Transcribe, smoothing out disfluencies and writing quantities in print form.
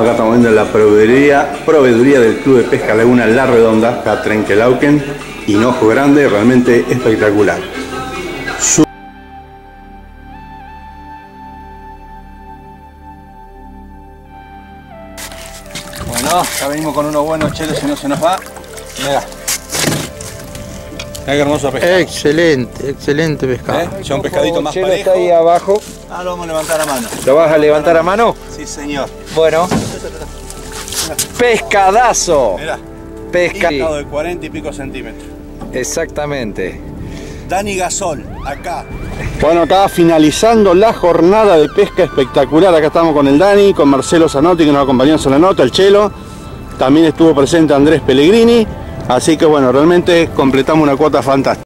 Acá estamos viendo la proveeduría del Club de Pesca Laguna La Redonda, acá Trenquelauquen y Hinojo Grande, realmente espectacular. Bueno, ya venimos con unos buenos chelos, si no se nos va. Mira. Mirá qué hermoso pescado. Excelente, excelente pescado. Ya un pescadito más parejo. Está ahí abajo. Ah, lo vamos a levantar a mano. ¿Lo vas a levantar a mano? Sí, señor. Bueno. Pescadazo. Mirá. Pescado de 40 y pico centímetros. Exactamente. Dani Gasol, acá. Bueno, acá finalizando la jornada de pesca espectacular. Acá estamos con el Dani, con Marcelo Zanotti, que nos acompañó en Solanota, el Chelo. También estuvo presente Andrés Pellegrini. Así que bueno, realmente completamos una cuota fantástica.